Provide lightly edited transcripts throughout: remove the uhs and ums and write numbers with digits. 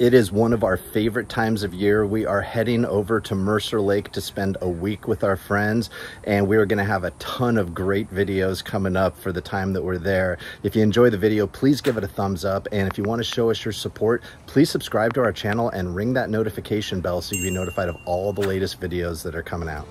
It is one of our favorite times of year. We are heading over to Mercer Lake to spend a week with our friends, and we are gonna have a ton of great videos coming up for the time that we're there. If you enjoy the video, please give it a thumbs up, and if you wanna show us your support, please subscribe to our channel and ring that notification bell so you can be notified of all the latest videos that are coming out.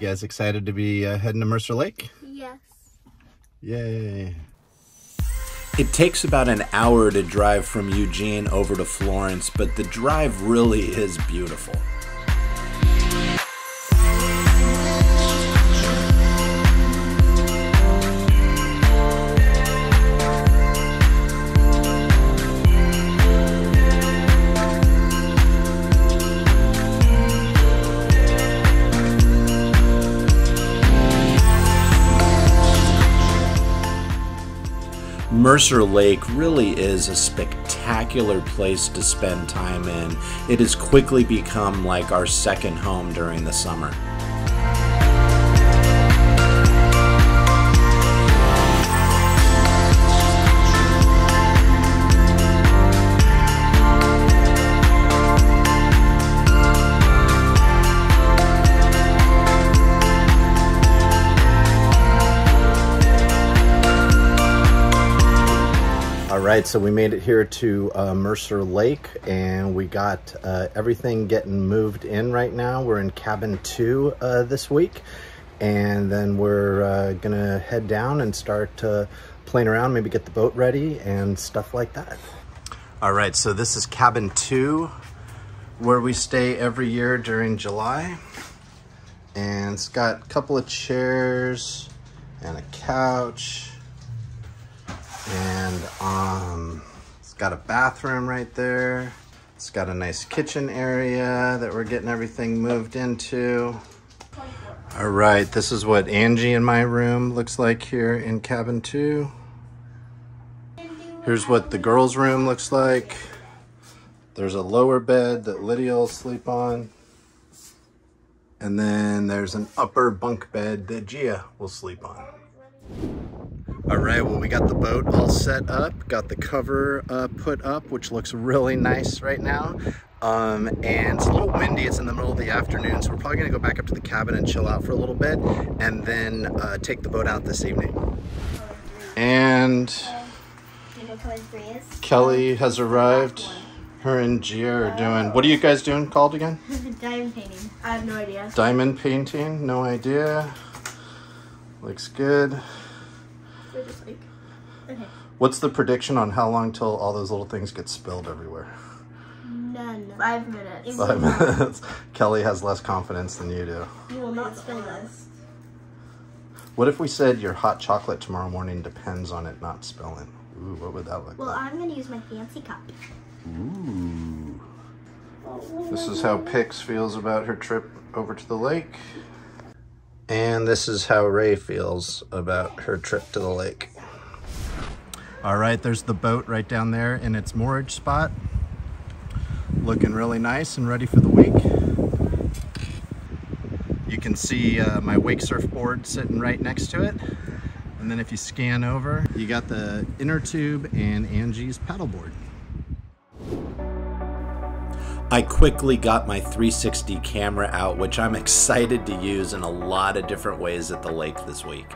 Guys excited to be heading to Mercer Lake? Yes. Yay. It takes about an hour to drive from Eugene over to Florence, but the drive really is beautiful. Mercer Lake really is a spectacular place to spend time in. It has quickly become like our second home during the summer. Right, so we made it here to Mercer Lake, and we got everything getting moved in right now. We're in cabin 2 this week, and then we're gonna head down and start playing around, maybe get the boat ready and stuff like that. All right, so this is cabin 2, where we stay every year during July. And it's got a couple of chairs and a couch. And it's got a bathroom right there. It's got a nice kitchen area that we're getting everything moved into. All right, this is what Angie in my room looks like here in cabin 2. Here's what the girls' room looks like. There's a lower bed that Lydia will sleep on. And then there's an upper bunk bed that Gia will sleep on. All right, well, we got the boat all set up, got the cover put up, which looks really nice right now. And it's a little windy, it's in the middle of the afternoon, so we're probably gonna go back up to the cabin and chill out for a little bit, and then take the boat out this evening. And Kelly has arrived. Her and Gia are doing, what are you guys doing called again? Diamond painting, I have no idea. Diamond painting, no idea. Looks good. Just like, okay. What's the prediction on how long till all those little things get spilled everywhere? None. 5 minutes. 5 minutes. Kelly has less confidence than you do. You will not spill this. What if we said your hot chocolate tomorrow morning depends on it not spilling? Ooh, what would that look like? Well, I'm going to use my fancy cup. Ooh. This is how Pix feels about her trip over to the lake. And this is how Ray feels about her trip to the lake. All right, there's the boat right down there in its moorage spot. Looking really nice and ready for the week. You can see my wake surfboard sitting right next to it. And then if you scan over, you got the inner tube and Angie's paddleboard. I quickly got my 360 camera out, which I'm excited to use in a lot of different ways at the lake this week.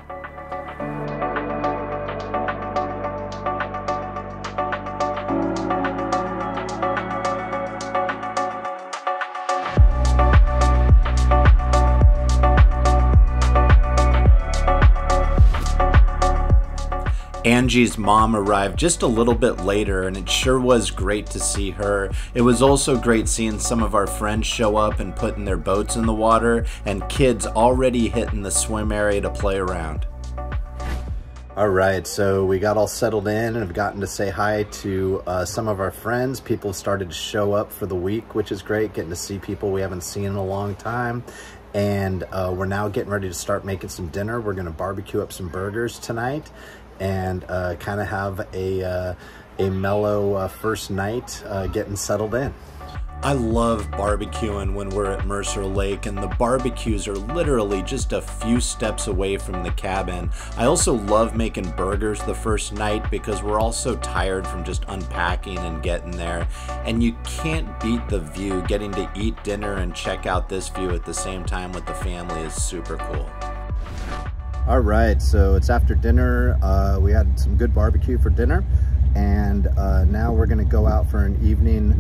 Angie's mom arrived just a little bit later, and it sure was great to see her. It was also great seeing some of our friends show up and putting their boats in the water, and kids already hitting the swim area to play around. All right, so we got all settled in and have gotten to say hi to some of our friends. People started to show up for the week, which is great, getting to see people we haven't seen in a long time. And we're now getting ready to start making some dinner. We're gonna barbecue up some burgers tonight and kind of have a mellow first night getting settled in. I love barbecuing when we're at Mercer Lake, and the barbecues are literally just a few steps away from the cabin. I also love making burgers the first night because we're all so tired from just unpacking and getting there, and you can't beat the view. Getting to eat dinner and check out this view at the same time with the family is super cool. All right, so it's after dinner. We had some good barbecue for dinner. And now we're gonna go out for an evening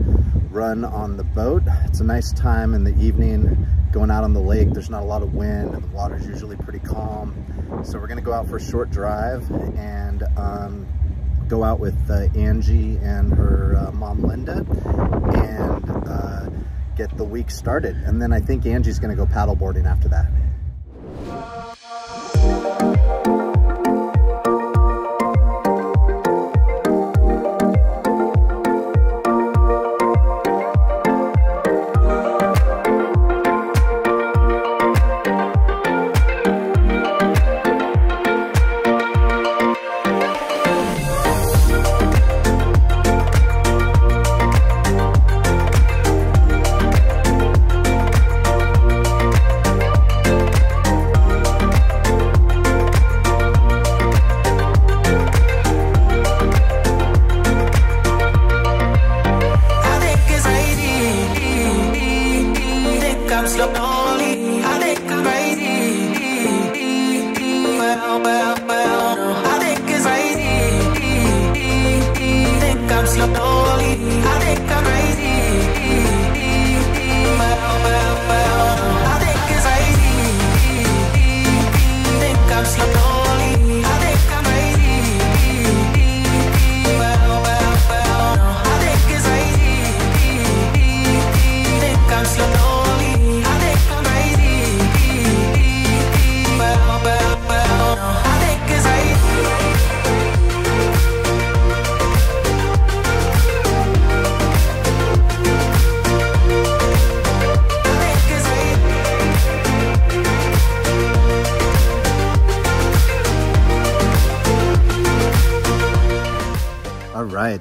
run on the boat. It's a nice time in the evening going out on the lake. There's not a lot of wind and the water's usually pretty calm. So we're gonna go out for a short drive and go out with Angie and her mom, Linda, and get the week started. And then I think Angie's gonna go paddleboarding after that.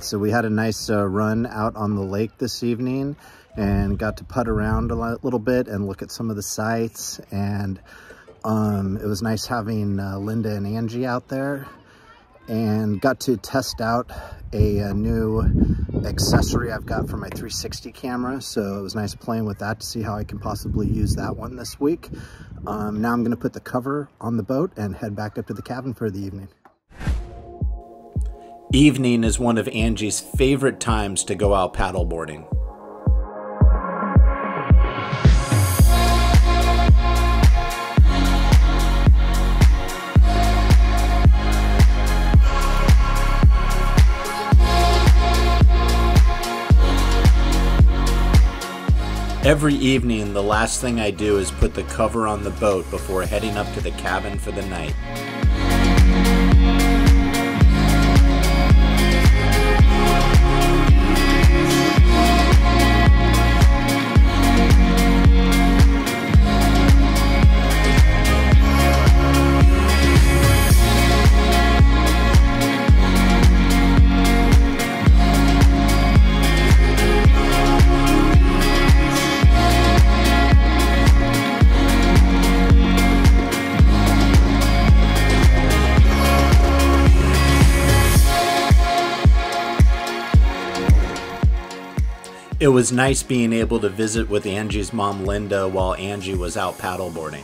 So we had a nice run out on the lake this evening and got to putt around a little bit and look at some of the sights. And it was nice having Linda and Angie out there, and got to test out a new accessory I've got for my 360 camera. So it was nice playing with that to see how I can possibly use that one this week. Now I'm gonna put the cover on the boat and head back up to the cabin for the evening. Evening is one of Angie's favorite times to go out paddleboarding. Every evening, the last thing I do is put the cover on the boat before heading up to the cabin for the night. It was nice being able to visit with Angie's mom, Linda, while Angie was out paddleboarding.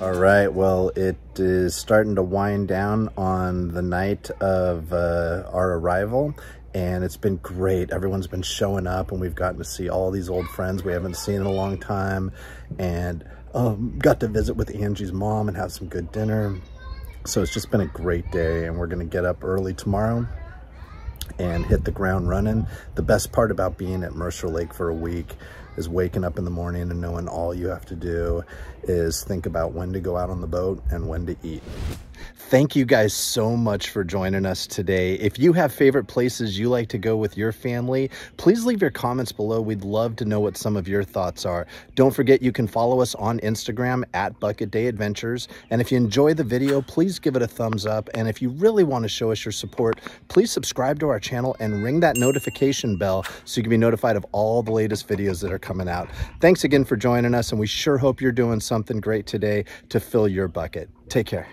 All right, well, it is starting to wind down on the night of our arrival. And it's been great. Everyone's been showing up, and we've gotten to see all these old friends we haven't seen in a long time, and got to visit with Angie's mom and have some good dinner. So it's just been a great day, and we're gonna get up early tomorrow and hit the ground running. The best part about being at Mercer Lake for a week is waking up in the morning and knowing all you have to do is think about when to go out on the boat and when to eat. Thank you guys so much for joining us today. If you have favorite places you like to go with your family, please leave your comments below. We'd love to know what some of your thoughts are. Don't forget you can follow us on Instagram at Bucket Day Adventures. And if you enjoy the video, please give it a thumbs up. And if you really want to show us your support, please subscribe to our channel and ring that notification bell so you can be notified of all the latest videos that are coming out. Thanks again for joining us, and we sure hope you're doing something great today to fill your bucket. Take care.